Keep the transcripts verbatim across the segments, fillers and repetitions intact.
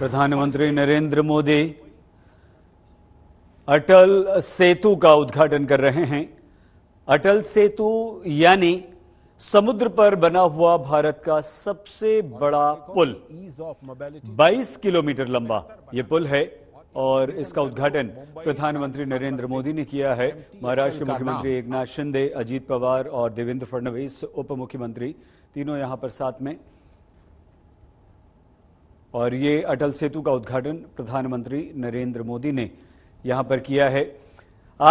प्रधानमंत्री नरेंद्र मोदी अटल सेतु का उद्घाटन कर रहे हैं। अटल सेतु यानी समुद्र पर बना हुआ भारत का सबसे बड़ा पुल, बाईस किलोमीटर लंबा ये पुल है और इसका उद्घाटन प्रधानमंत्री नरेंद्र मोदी ने किया है। महाराष्ट्र के मुख्यमंत्री एकनाथ शिंदे, अजीत पवार और देवेंद्र फडणवीस उप मुख्यमंत्री, तीनों यहां पर साथ में, और ये अटल सेतु का उद्घाटन प्रधानमंत्री नरेंद्र मोदी ने यहां पर किया है।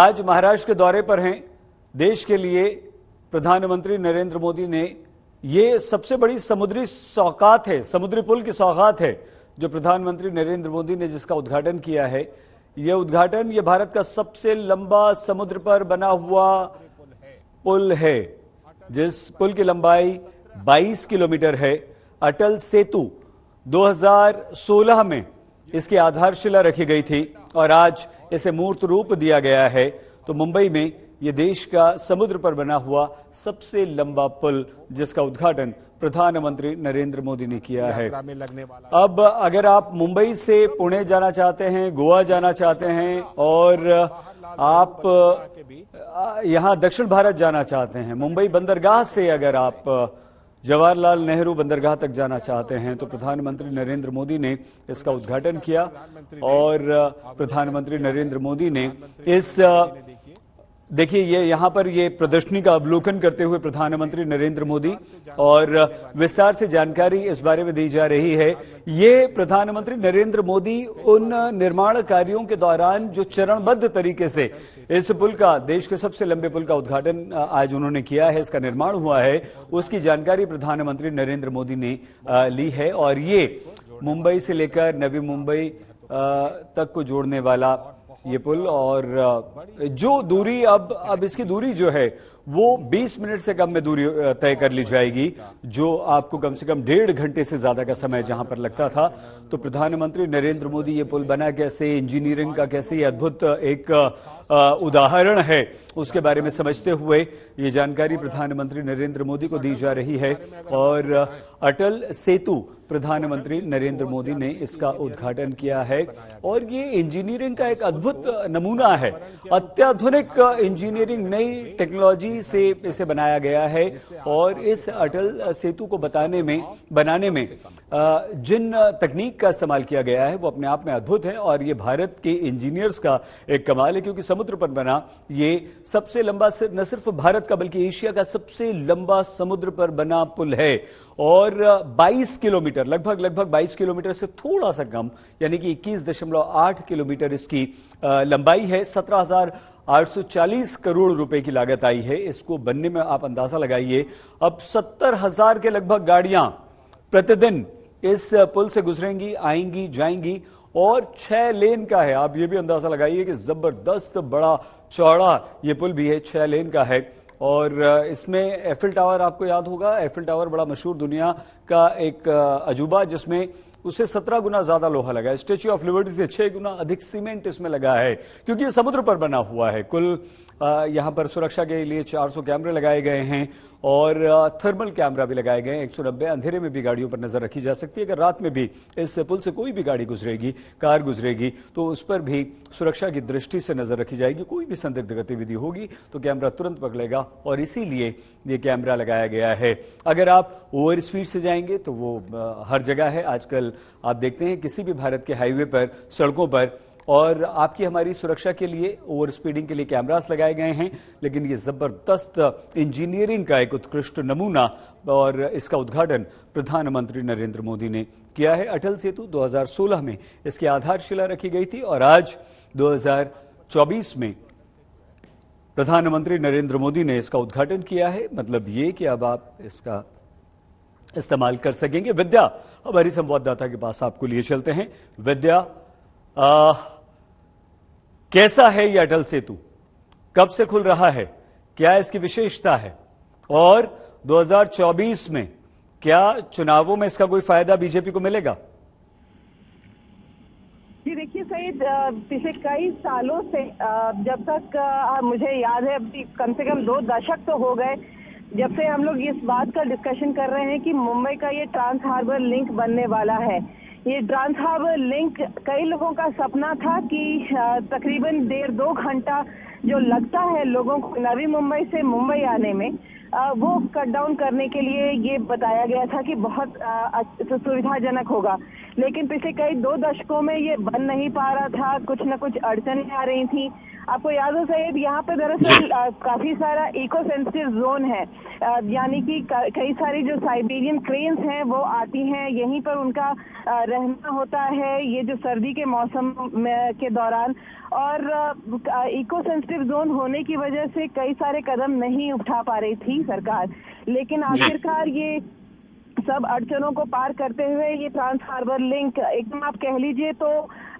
आज महाराष्ट्र के दौरे पर हैं। देश के लिए प्रधानमंत्री नरेंद्र मोदी ने ये सबसे बड़ी समुद्री सौगात है, समुद्री पुल की सौगात है जो प्रधानमंत्री नरेंद्र मोदी ने जिसका उद्घाटन किया है। यह उद्घाटन ये भारत का सबसे लंबा समुद्र पर बना हुआ पुल है, जिस पुल की लंबाई बाईस किलोमीटर है। अटल सेतु दो हज़ार सोलह में इसकी आधारशिला रखी गई थी और आज इसे मूर्त रूप दिया गया है। तो मुंबई में ये देश का समुद्र पर बना हुआ सबसे लंबा पुल जिसका उद्घाटन प्रधानमंत्री नरेंद्र मोदी ने किया है। अब अगर आप मुंबई से पुणे जाना चाहते हैं, गोवा जाना चाहते हैं और आप यहाँ दक्षिण भारत जाना चाहते हैं, मुंबई बंदरगाह से अगर आप जवाहरलाल नेहरू बंदरगाह तक जाना चाहते हैं, तो प्रधानमंत्री नरेंद्र मोदी ने इसका उद्घाटन किया और प्रधानमंत्री नरेंद्र मोदी ने इस देखिए ये यहाँ पर ये प्रदर्शनी का अवलोकन करते हुए प्रधानमंत्री नरेंद्र मोदी, और विस्तार से जानकारी इस बारे में दी जा रही है। ये प्रधानमंत्री नरेंद्र मोदी उन निर्माण कार्यों के दौरान जो चरणबद्ध तरीके से इस पुल का, देश के सबसे लंबे पुल का उद्घाटन आज उन्होंने किया है, इसका निर्माण हुआ है, उसकी जानकारी प्रधानमंत्री नरेंद्र मोदी ने ली है। और ये मुंबई से लेकर नवी मुंबई तक को जोड़ने वाला ये पुल, और जो दूरी अब अब इसकी दूरी जो है वो बीस मिनट से कम में दूरी तय कर ली जाएगी, जो आपको कम से कम डेढ़ घंटे से ज्यादा का समय जहां पर लगता था। तो प्रधानमंत्री नरेंद्र मोदी, ये पुल बना कैसे, इंजीनियरिंग का कैसे, ये अद्भुत एक उदाहरण है, उसके बारे में समझते हुए ये जानकारी प्रधानमंत्री नरेंद्र मोदी को दी जा रही है। और अटल सेतु प्रधानमंत्री नरेंद्र मोदी ने इसका उद्घाटन किया है और ये इंजीनियरिंग का एक अद्भुत नमूना है। अत्याधुनिक इंजीनियरिंग, नई टेक्नोलॉजी से इसे बनाया गया है। और इस अटल सेतु को बताने में बनाने में जिन तकनीक का इस्तेमाल किया गया है वो अपने आप में अद्भुत है, और ये भारत के इंजीनियर्स का एक कमाल है, क्योंकि समुद्र पर बना ये सबसे लंबा, न सिर्फ भारत का बल्कि एशिया का सबसे लंबा समुद्र पर बना पुल है। और बाईस किलोमीटर, लगभग लगभग बाईस किलोमीटर से थोड़ा सा कम, यानी कि इक्कीस दशमलव आठ किलोमीटर इसकी लंबाई है। सत्रह हज़ार आठ सौ चालीस करोड़ रुपए की लागत आई है इसको बनने में। आप अंदाजा लगाइए, अब सत्तर हज़ार के लगभग गाड़ियां प्रतिदिन इस पुल से गुजरेंगी, आएंगी, जाएंगी, और छह लेन का है। आप ये भी अंदाजा लगाइए कि जबरदस्त बड़ा चौड़ा ये पुल भी है, छह लेन का है। और इसमें एफिल टावर आपको याद होगा, एफिल टावर बड़ा मशहूर दुनिया का एक अजूबा, जिसमें उसे सत्रह गुना ज्यादा लोहा लगा है। स्टैच्यू ऑफ लिबर्टी से छह गुना अधिक सीमेंट इसमें लगा है, क्योंकि ये समुद्र पर बना हुआ है। कुल यहाँ पर सुरक्षा के लिए चार सौ कैमरे लगाए गए हैं और थर्मल कैमरा भी लगाए गए हैं। एक सौ नब्बे, अंधेरे में भी गाड़ियों पर नजर रखी जा सकती है। अगर रात में भी इस पुल से कोई भी गाड़ी गुजरेगी, कार गुजरेगी, तो उस पर भी सुरक्षा की दृष्टि से नजर रखी जाएगी। कोई भी संदिग्ध गतिविधि होगी तो कैमरा तुरंत पकड़ेगा, और इसीलिए ये कैमरा लगाया गया है। अगर आप ओवर स्पीड से जाएंगे तो वो हर जगह है। आजकल आप देखते हैं किसी भी भारत के हाईवे पर, सड़कों पर, और आपकी हमारी सुरक्षा के लिए, ओवर स्पीडिंग के लिए कैमरास लगाए गए हैं। लेकिन ये जबरदस्त इंजीनियरिंग का एक उत्कृष्ट नमूना, और इसका उद्घाटन प्रधानमंत्री नरेंद्र मोदी ने किया है। अटल सेतु दो हज़ार सोलह में इसकी आधारशिला रखी गई थी और आज दो हज़ार चौबीस में प्रधानमंत्री नरेंद्र मोदी ने इसका उद्घाटन किया है। मतलब ये कि अब आप इसका इस्तेमाल कर सकेंगे। विद्या हमारी संवाददाता के पास आपको लिए चलते हैं। विद्या, आ, कैसा है यह अटल सेतु, कब से खुल रहा है, क्या इसकी विशेषता है, और दो हज़ार चौबीस में क्या चुनावों में इसका कोई फायदा बीजेपी को मिलेगा? जी देखिए सईद, पिछले कई सालों से, जब तक मुझे याद है, कम से कम दो दशक तो हो गए जब से हम लोग इस बात का डिस्कशन कर रहे हैं कि मुंबई का ये ट्रांस हार्बर लिंक बनने वाला है। ये ड्रांसहाब लिंक कई लोगों का सपना था कि तकरीबन डेढ़ दो घंटा जो लगता है लोगों को नवी मुंबई से मुंबई आने में, वो कट डाउन करने के लिए ये बताया गया था कि बहुत सुविधाजनक होगा, लेकिन पिछले कई दो दशकों में ये बन नहीं पा रहा था, कुछ न कुछ अड़चनें आ रही थी। आपको याद हो सैयद, यहाँ पे दरअसल काफी सारा इको सेंसिटिव जोन है, यानी कि कई सारी जो साइबेरियन क्रेन्स हैं वो आती हैं, यहीं पर उनका रहना होता है ये जो सर्दी के मौसम के दौरान, और इको सेंसिटिव जोन होने की वजह से कई सारे कदम नहीं उठा पा रही थी सरकार। लेकिन आखिरकार ये सब अड़चनों को पार करते हुए ये ट्रांस हार्बर लिंक एकदम आप कह लीजिए तो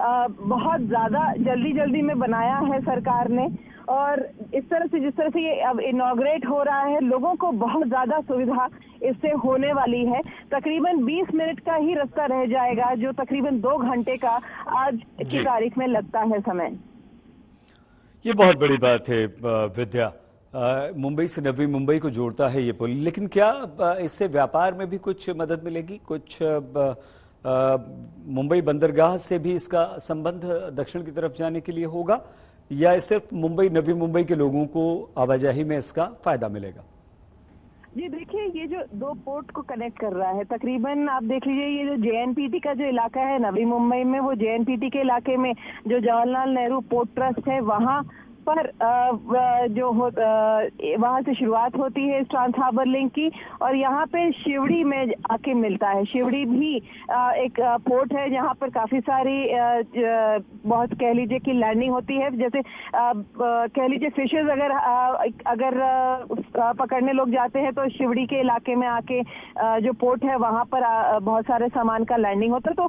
आ, बहुत ज्यादा जल्दी जल्दी में बनाया है सरकार ने, और इस तरह से जिस तरह से ये अब इनॉग्रेट हो रहा है लोगों को बहुत ज्यादा सुविधा इससे होने वाली है। तकरीबन बीस मिनट का ही रास्ता रह जाएगा जो तकरीबन दो घंटे का आज की तारीख में लगता है समय। ये बहुत बड़ी बात है विद्या, मुंबई से नवी मुंबई को जोड़ता है ये पुल, लेकिन क्या इससे व्यापार में भी कुछ मदद मिलेगी? कुछ मुंबई बंदरगाह से भी इसका संबंध दक्षिण की तरफ जाने के लिए होगा, या सिर्फ मुंबई नवी मुंबई के लोगों को आवाजाही में इसका फायदा मिलेगा? जी देखिए, ये जो दो पोर्ट को कनेक्ट कर रहा है, तकरीबन आप देख लीजिए ये जो जेएनपीटी का जो इलाका है नवी मुंबई में, वो जेएनपीटी के इलाके में जो जवाहरलाल नेहरू पोर्ट ट्रस्ट है वहाँ पर जो हो वहाँ से शुरुआत होती है इस ट्रांस हार्बर लिंक की, और यहाँ पे शिवड़ी में आके मिलता है। शिवड़ी भी एक पोर्ट है जहाँ पर काफी सारी बहुत कह लीजिए कि लैंडिंग होती है, जैसे कह लीजिए फिशेस अगर अगर पकड़ने लोग जाते हैं तो शिवड़ी के इलाके में आके जो पोर्ट है वहाँ पर बहुत सारे सामान का लैंडिंग होता है। तो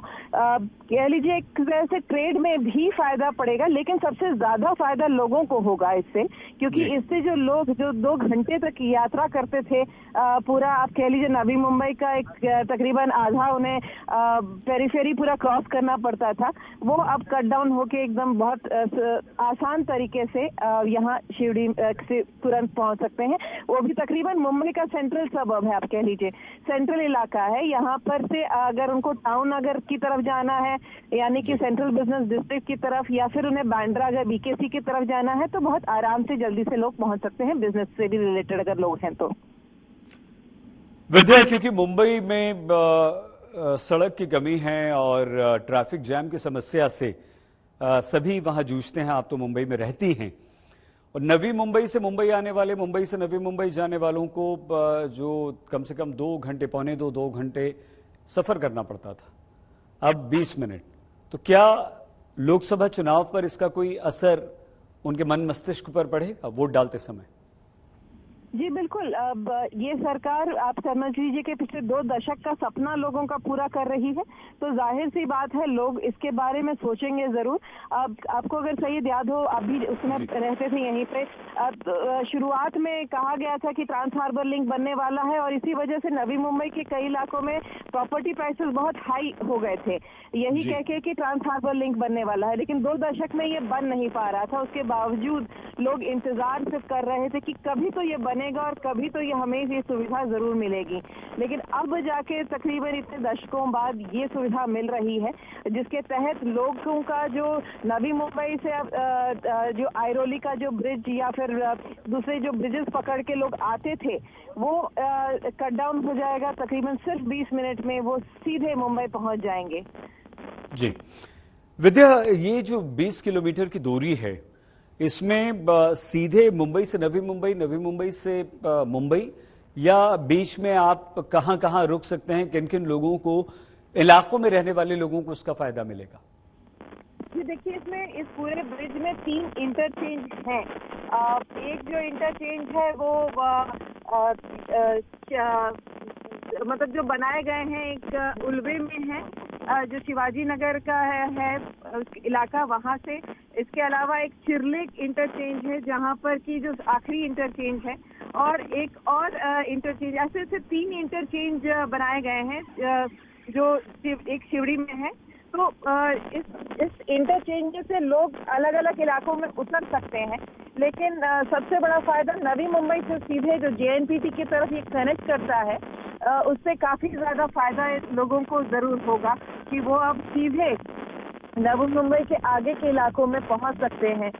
कह लीजिए एक तरह से ट्रेड में भी फायदा पड़ेगा, लेकिन सबसे ज्यादा फायदा लोगों को होगा इससे, क्योंकि इससे जो लोग जो दो घंटे तक यात्रा करते थे, आ, पूरा आप कह लीजिए नवी मुंबई का एक तकरीबन आधा उन्हें पेरीफेरी पूरा क्रॉस करना पड़ता था, वो अब कट डाउन होके एकदम बहुत आ, आसान तरीके से यहाँ शिवडी से तुरंत पहुंच सकते हैं। वो भी तकरीबन मुंबई का सेंट्रल सबब है, आप कह लीजिए सेंट्रल इलाका है, यहाँ पर से अगर उनको टाउन अगर की तरफ जाना है यानी कि सेंट्रल बिजनेस डिस्ट्रिक्ट की तरफ, या फिर उन्हें बांद्रा या बीकेसी की तरफ जाना है तो बहुत आराम से जल्दी से लोग पहुंच सकते हैं, बिजनेस से भी रिलेटेड अगर लोग हैं तो। विद्या, क्योंकि मुंबई में सड़क की कमी है और ट्रैफिक जैम की समस्या से सभी वहां जूझते हैं, आप तो मुंबई में रहती हैं, और नवी मुंबई से मुंबई आने वाले, मुंबई से नवी मुंबई जाने वालों को जो कम से कम दो घंटे पौने दो दो घंटे सफर करना पड़ता था, अब बीस मिनट। तो क्या लोकसभा चुनाव पर इसका कोई असर उनके मन मस्तिष्क पर पड़ेगा वोट डालते समय? जी बिल्कुल, अब ये सरकार आप समझ लीजिए कि पिछले दो दशक का सपना लोगों का पूरा कर रही है, तो जाहिर सी बात है लोग इसके बारे में सोचेंगे जरूर। अब आपको अगर सही याद हो, अभी उसमें रहते थे यहीं पे, अब शुरुआत में कहा गया था कि ट्रांस हार्बर लिंक बनने वाला है, और इसी वजह से नवी मुंबई के कई इलाकों में प्रॉपर्टी प्राइसेस बहुत हाई हो गए थे, यही कह के कि ट्रांस हार्बर लिंक बनने वाला है, लेकिन दो दशक में ये बन नहीं पा रहा था। उसके बावजूद लोग इंतजार सिर्फ कर रहे थे कि कभी तो ये और कभी तो ये हमें ये सुविधा जरूर मिलेगी, लेकिन अब जाके तकरीबन इतने दशकों बाद ये सुविधा मिल रही है, जिसके तहत लोगों का जो नवी मुंबई से जो आयरोली का जो ब्रिज या फिर दूसरे जो ब्रिजेस पकड़ के लोग आते थे वो कट डाउन हो जाएगा, तकरीबन सिर्फ बीस मिनट में वो सीधे मुंबई पहुंच जाएंगे। जी विद्या, ये जो बीस किलोमीटर की दूरी है इसमें सीधे मुंबई से नवी मुंबई, नवी मुंबई से मुंबई, या बीच में आप कहां कहां रुक सकते हैं, किन किन लोगों को, इलाकों में रहने वाले लोगों को इसका फायदा मिलेगा? जी देखिए, इसमें इस पूरे ब्रिज में तीन इंटरचेंज हैं। एक जो इंटरचेंज है वो मतलब जो बनाए गए हैं एक उल्वे में है, जो शिवाजी नगर का है, है इलाका वहाँ से। इसके अलावा एक चिरलेक इंटरचेंज है जहाँ पर की जो आखिरी इंटरचेंज है, और एक और इंटरचेंज, ऐसे ऐसे तीन इंटरचेंज बनाए गए हैं जो एक शिवड़ी में है। तो इस इस इंटरचेंज से लोग अलग अलग इलाकों में उतर सकते हैं, लेकिन सबसे बड़ा फायदा नवी मुंबई से सीधे जो जेएनपीटी की तरफ ये कनेक्ट करता है उससे काफी ज्यादा फायदा लोगों को जरूर होगा। कि वो अब सीधे नवी मुंबई के आगे के इलाकों में पहुंच सकते हैं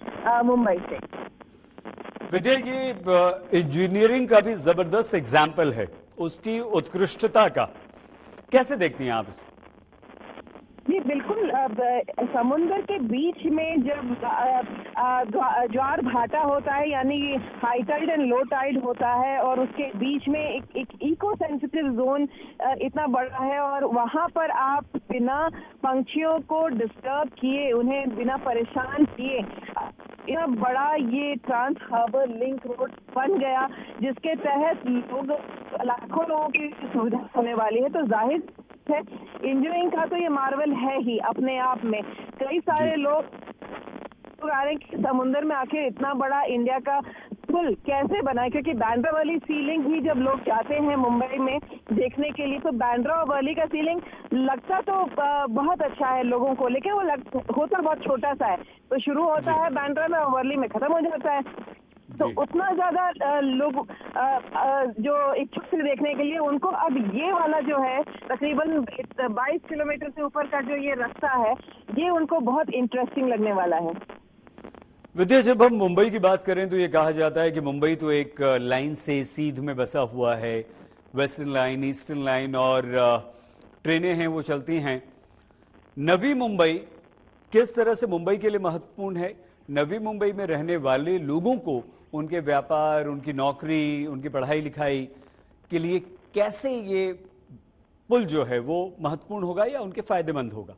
मुंबई से। विजय जी, इंजीनियरिंग का भी जबरदस्त एग्जाम्पल है, उसकी उत्कृष्टता का, कैसे देखती हैं आप इसे? जी बिल्कुल, समुद्र के बीच में जब ज्वार भाटा होता है, यानी high tide and low tide होता है, और उसके बीच में एक एक इको सेंसिटिव जोन इतना बड़ा है, और वहां पर आप बिना पंछियों को डिस्टर्ब किए, उन्हें बिना परेशान किए, इतना बड़ा ये ट्रांस हार्बर लिंक रोड बन गया, जिसके तहत लोग, लाखों लोगों की सुविधा होने वाली है। तो जाहिर है इंजीनियरिंग का तो ये मार्वल है ही अपने आप में। कई सारे लोग आ रहे हैं कि समुद्र में आखिर इतना बड़ा इंडिया का पुल कैसे बना है, क्योंकि बांद्रा वाली सीलिंग ही जब लोग जाते हैं मुंबई में देखने के लिए, तो बांद्रा और वर्ली का सीलिंग लगता तो बहुत अच्छा है लोगों को, लेकिन वो लग, होता बहुत छोटा सा है। तो शुरू होता है बांद्रा में और वर्ली में खत्म हो जाता है। तो उतना ज्यादा लोग आ, आ, जो इच्छुक थे देखने के लिए, उनको अब ये वाला जो है तकरीबन बाईस किलोमीटर से ऊपर का जो ये रास्ता है, ये उनको बहुत इंटरेस्टिंग लगने वाला है। विद्या, जब हम मुंबई की बात करें तो ये कहा जाता है कि मुंबई तो एक लाइन से सीध में बसा हुआ है, वेस्टर्न लाइन, ईस्टर्न लाइन, और ट्रेनें हैं वो चलती हैं। नवी मुंबई किस तरह से मुंबई के लिए महत्वपूर्ण है? नवी मुंबई में रहने वाले लोगों को उनके व्यापार, उनकी नौकरी, उनकी पढ़ाई लिखाई के लिए कैसे ये पुल जो है वो महत्वपूर्ण होगा या उनके फायदेमंद होगा?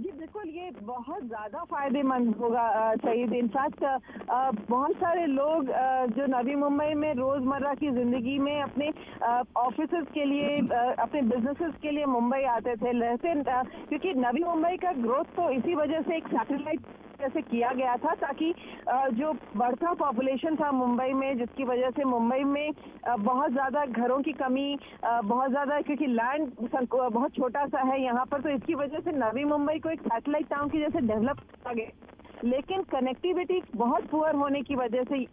जी बिल्कुल, ये बहुत ज़्यादा फायदेमंद होगा सईद। इनफैक्ट बहुत सारे लोग जो नवी मुंबई में रोज़मर्रा की ज़िंदगी में अपने ऑफिसेज के लिए, अपने बिजनेसेस के लिए मुंबई आते थे, लेकिन क्योंकि नवी मुंबई का ग्रोथ तो इसी वजह से एक सैटेलाइट जैसे किया गया था, ताकि जो बढ़ता पॉपुलेशन था मुंबई में, जिसकी वजह से मुंबई में बहुत ज़्यादा घरों की कमी, बहुत ज़्यादा, क्योंकि लैंड बहुत छोटा सा है यहाँ पर, तो इसकी वजह से नवी मुंबई को एक सैटेलाइट टाउन की जैसे डेवलप किया गया। लेकिन कनेक्टिविटी बहुत पुअर होने की वजह से,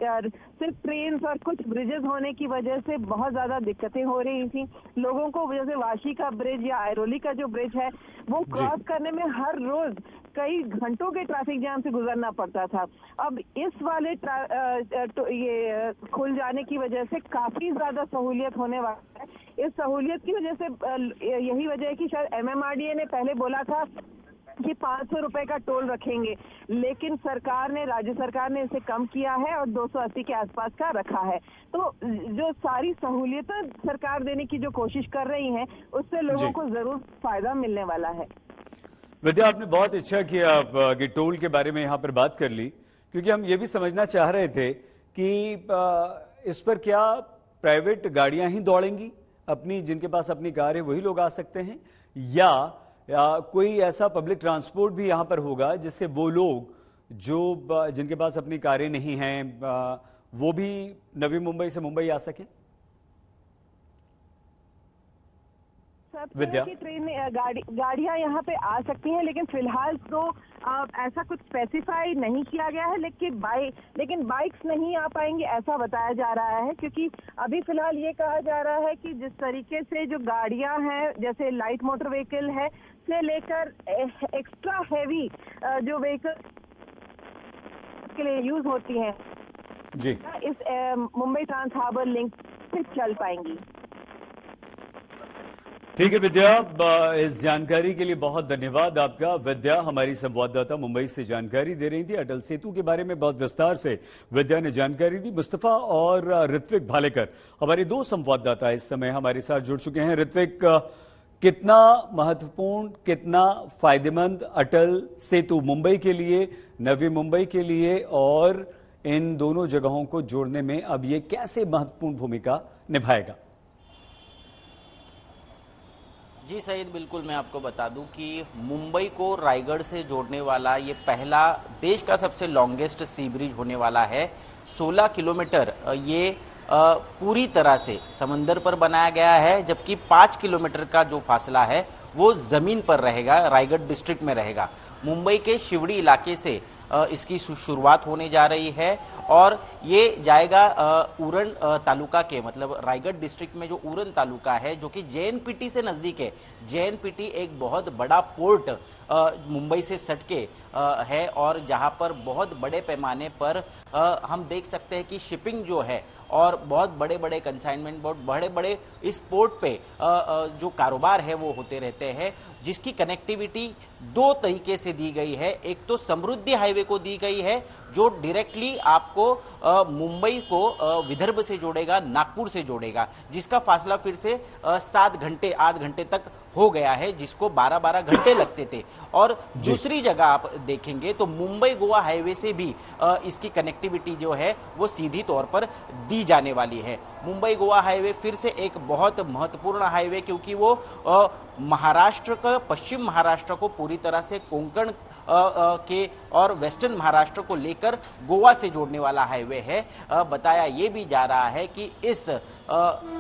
सिर्फ ट्रेन और कुछ ब्रिजेस होने की वजह से बहुत ज़्यादा दिक्कतें हो रही थी लोगों को। जैसे वाशी का ब्रिज या ऐरोली का जो ब्रिज है, वो क्रॉस करने में हर रोज कई घंटों के ट्रैफिक जाम से गुजरना पड़ता था। अब इस वाले तो ये खुल जाने की वजह से काफ़ी ज़्यादा सहूलियत होने वाली है। इस सहूलियत की वजह से, यही वजह है कि शायद एमएमआरडीए ने पहले बोला था कि पाँच सौ रुपए का टोल रखेंगे, लेकिन सरकार ने, राज्य सरकार ने इसे कम किया है और दो सौ अस्सी के आसपास का रखा है। तो जो सारी सहूलियतें सरकार देने की जो कोशिश कर रही है, उससे लोगों को जरूर फायदा मिलने वाला है। विद्या, आपने बहुत अच्छा किया कि टोल के बारे में यहाँ पर बात कर ली, क्योंकि हम ये भी समझना चाह रहे थे कि इस पर क्या प्राइवेट गाड़ियां ही दौड़ेंगी, अपनी, जिनके पास अपनी कार है वही लोग आ सकते हैं, या या कोई ऐसा पब्लिक ट्रांसपोर्ट भी यहाँ पर होगा जिससे वो लोग जो, जिनके पास अपनी कारें नहीं हैं, वो भी नवी मुंबई से मुंबई आ सके? सब तरह की ट्रेन गाड़ी गाड़ियाँ यहाँ पे आ सकती हैं, लेकिन फिलहाल तो आ, ऐसा कुछ स्पेसिफाई नहीं किया गया है। लेकिन बाइक लेकिन बाइक्स नहीं आ पाएंगे ऐसा बताया जा रहा है, क्योंकि अभी फिलहाल ये कहा जा रहा है कि जिस तरीके से जो गाड़ियाँ हैं, जैसे लाइट मोटर व्हीकल है से लेकर एक्स्ट्रा हैवी जो व्हीकल के लिए यूज होती हैं, जी, इस मुंबई ट्रांस हार्बर लिंक से चल पाएंगी। ठीक है विद्या, इस जानकारी के लिए बहुत धन्यवाद आपका। विद्या हमारी संवाददाता मुंबई से जानकारी दे रही थी, अटल सेतु के बारे में बहुत विस्तार से विद्या ने जानकारी दी। मुस्तफा और ऋत्विक भालेकर, हमारे दो संवाददाता इस समय हमारे साथ जुड़ चुके हैं। ऋत्विक, कितना महत्वपूर्ण, कितना फायदेमंद अटल सेतु मुंबई के लिए, नवी मुंबई के लिए, और इन दोनों जगहों को जोड़ने में अब ये कैसे महत्वपूर्ण भूमिका निभाएगा? जी सईद, बिल्कुल मैं आपको बता दूं कि मुंबई को रायगढ़ से जोड़ने वाला ये पहला, देश का सबसे लॉन्गेस्ट सी ब्रिज होने वाला है। सोलह किलोमीटर ये पूरी तरह से समंदर पर बनाया गया है, जबकि पाँच किलोमीटर का जो फासला है वो ज़मीन पर रहेगा, रायगढ़ डिस्ट्रिक्ट में रहेगा। मुंबई के शिवड़ी इलाके से इसकी शुरुआत होने जा रही है और ये जाएगा उरन तालुका के, मतलब रायगढ़ डिस्ट्रिक्ट में जो उरन तालुका है जो कि जेएनपीटी से नज़दीक है। जेएनपीटी एक बहुत बड़ा पोर्ट मुंबई से सटके है और जहां पर बहुत बड़े पैमाने पर हम देख सकते हैं कि शिपिंग जो है और बहुत बड़े बड़े कंसाइनमेंट, बहुत बड़े बड़े इस पोर्ट पे जो कारोबार है वो होते रहते हैं, जिसकी कनेक्टिविटी दो तरीके से दी गई है। एक तो समृद्धि हाईवे को दी गई है जो डायरेक्टली आपको मुंबई को विदर्भ से जोड़ेगा, नागपुर से जोड़ेगा, जिसका फासला फिर से सात घंटे आठ घंटे तक हो गया है, जिसको बारह बारह घंटे लगते थे। और दूसरी जगह आप देखेंगे तो मुंबई गोवा हाईवे से भी इसकी कनेक्टिविटी जो है वो सीधी तौर पर दी जाने वाली है। मुंबई गोवा हाईवे फिर से एक बहुत महत्वपूर्ण हाईवे, क्योंकि वो महाराष्ट्र का, पश्चिम महाराष्ट्र को पूरी तरह से कोंकण के और वेस्टर्न महाराष्ट्र को लेकर गोवा से जोड़ने वाला हाईवे है। बताया ये भी जा रहा है कि इस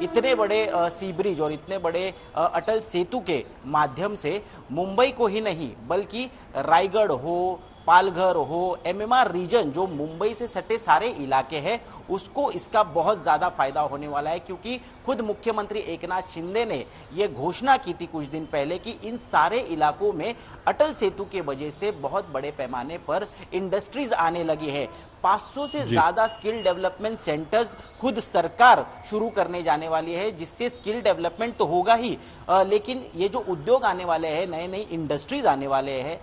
इतने बड़े सी ब्रिज और इतने बड़े अटल सेतु के माध्यम से मुंबई को ही नहीं बल्कि रायगढ़ हो, पालघर हो, एमएमआर रीजन जो मुंबई से सटे सारे इलाके हैं उसको इसका बहुत ज़्यादा फायदा होने वाला है। क्योंकि खुद मुख्यमंत्री एकनाथ शिंदे ने ये घोषणा की थी कुछ दिन पहले कि इन सारे इलाकों में अटल सेतु के वजह से बहुत बड़े पैमाने पर इंडस्ट्रीज आने लगी है। पाँच सौ से ज़्यादा स्किल डेवलपमेंट सेंटर्स खुद सरकार शुरू करने जाने वाली है, जिससे स्किल डेवलपमेंट तो होगा ही, आ, लेकिन ये जो उद्योग आने वाले हैं, नए नई इंडस्ट्रीज आने वाले हैं,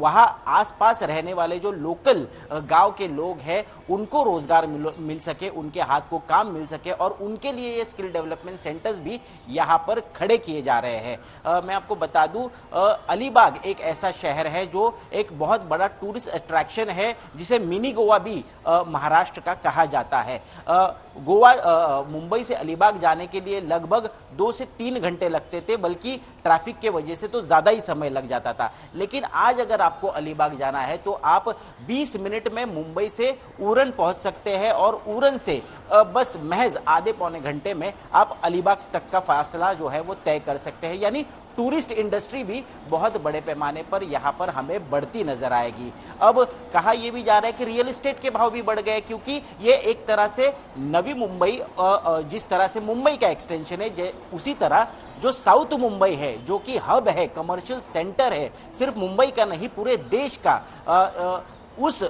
वहाँ आसपास रहने वाले जो लोकल गांव के लोग हैं उनको रोजगार मिल, मिल सके, उनके हाथ को काम मिल सके और उनके लिए ये स्किल डेवलपमेंट सेंटर्स भी यहाँ पर खड़े किए जा रहे हैं। आ, मैं आपको बता दूँ, अलीबाग एक ऐसा शहर है जो एक बहुत बड़ा टूरिस्ट अट्रैक्शन है, जिसे मिनी गोवा महाराष्ट्र का कहा जाता है। गोवा मुंबई से अलीबाग जाने के लिए लगभग दो से तीन घंटे लगते थे, बल्कि ट्रैफिक के वजह से तो ज्यादा ही समय लग जाता था। लेकिन आज अगर आपको अलीबाग जाना है तो आप बीस मिनट में मुंबई से उरण पहुंच सकते हैं और उरण से बस महज आधे पौने घंटे में आप अलीबाग तक का फासला जो है वो तय कर सकते हैं। यानी टूरिस्ट इंडस्ट्री भी बहुत बड़े पैमाने पर यहाँ पर हमें बढ़ती नजर आएगी। अब कहा यह भी जा रहा है कि रियल एस्टेट के भाव भी बढ़ गए, क्योंकि ये एक तरह से नवी मुंबई, जिस तरह से मुंबई का एक्सटेंशन है, उसी तरह जो साउथ मुंबई है जो कि हब है, कमर्शियल सेंटर है, सिर्फ मुंबई का नहीं पूरे देश का, आ, आ, उस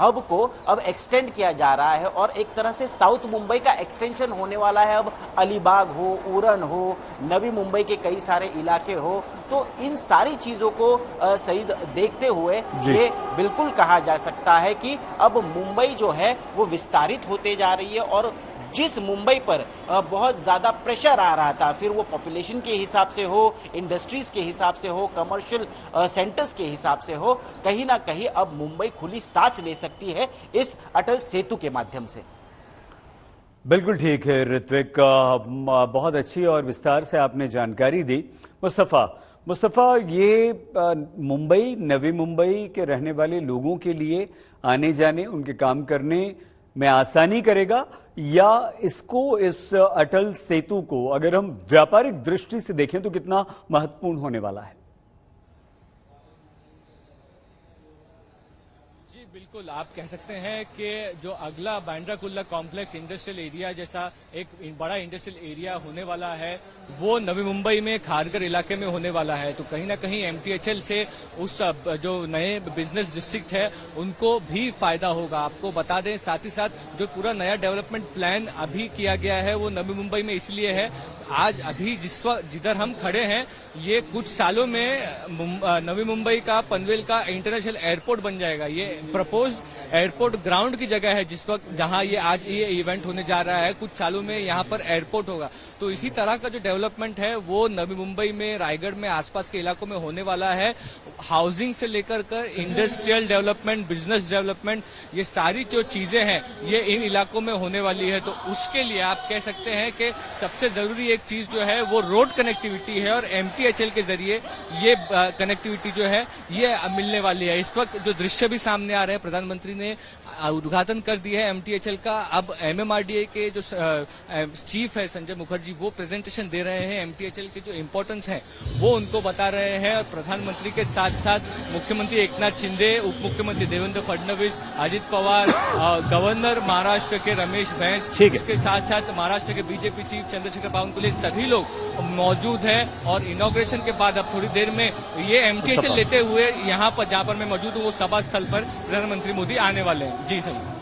हब को अब एक्सटेंड किया जा रहा है और एक तरह से साउथ मुंबई का एक्सटेंशन होने वाला है। अब अलीबाग हो, उरण हो, नवी मुंबई के कई सारे इलाके हो, तो इन सारी चीज़ों को सही देखते हुए ये बिल्कुल कहा जा सकता है कि अब मुंबई जो है वो विस्तारित होते जा रही है। और जिस मुंबई पर बहुत ज़्यादा प्रेशर आ रहा था, फिर वो पॉपुलेशन के हिसाब से हो, इंडस्ट्रीज़ के हिसाब से हो, कमर्शियल सेंटर्स के हिसाब से हो, कहीं ना कहीं अब मुंबई खुली सांस ले सकती है इस अटल सेतु के माध्यम से। बिल्कुल ठीक है ऋत्विक, बहुत अच्छी और विस्तार से आपने जानकारी दी। मुस्तफ़ा मुस्तफ़ा ये मुंबई, नवी मुंबई के रहने वाले लोगों के लिए आने जाने, उनके काम करने में आसानी करेगा, या इसको, इस अटल सेतु को अगर हम व्यापारिक दृष्टि से देखें तो कितना महत्वपूर्ण होने वाला है? जी बिल्कुल, आप कह सकते हैं कि जो अगला Bandra Kurla complex industrial area जैसा एक बड़ा इंडस्ट्रियल एरिया होने वाला है वो नवी मुंबई में खारगर इलाके में होने वाला है। तो कहीं ना कहीं एमटीएचएल से उस जो नए बिजनेस डिस्ट्रिक्ट है उनको भी फायदा होगा। आपको बता दें साथ ही साथ जो पूरा नया डेवलपमेंट प्लान अभी किया गया है वो नवी मुंबई में इसलिए है, आज अभी जिस जिधर हम खड़े हैं ये कुछ सालों में नवी मुंबई का पनवेल का इंटरनेशनल एयरपोर्ट बन जाएगा। ये प्रपोज्ड एयरपोर्ट ग्राउंड की जगह है जिस वक्त, जहाँ ये आज ये इवेंट होने जा रहा है, कुछ सालों में यहाँ पर एयरपोर्ट होगा। तो इसी तरह का जो डेवलपमेंट है वो नवी मुंबई में, रायगढ़ में, आसपास के इलाकों में होने वाला है। हाउसिंग से लेकर कर इंडस्ट्रियल डेवलपमेंट, बिजनेस डेवलपमेंट, ये सारी जो चीजें हैं ये इन इलाकों में होने वाली है। तो उसके लिए आप कह सकते हैं कि सबसे जरूरी एक चीज जो है वो रोड कनेक्टिविटी है और एमटीएचएल के जरिए ये कनेक्टिविटी जो है ये मिलने वाली है। इस वक्त जो दृश्य भी सामने आ रहे हैं, प्रधानमंत्री ने उद्घाटन कर दिया है एमटीएचएल का। अब एमएमआरडीए के जो चीफ है संजय मुखर्जी वो प्रेजेंटेशन दे रहे हैं, एमटीएचएल के जो इम्पोर्टेंस है वो उनको बता रहे हैं और प्रधानमंत्री के साथ साथ मुख्यमंत्री एकनाथ शिंदे, उप मुख्यमंत्री देवेंद्र फडणवीस, अजीत पवार, गवर्नर महाराष्ट्र के रमेश बैंस, उसके साथ साथ महाराष्ट्र के बीजेपी चीफ चंद्रशेखर पावन को लिए सभी लोग मौजूद हैं। और इनॉग्रेशन के बाद अब थोड़ी देर में ये एमटीएचएल लेते हुए यहाँ पर, जहाँ पर मैं मौजूद हूँ, वो सभा स्थल पर प्रधानमंत्री मोदी आने वाले हैं। जी सर।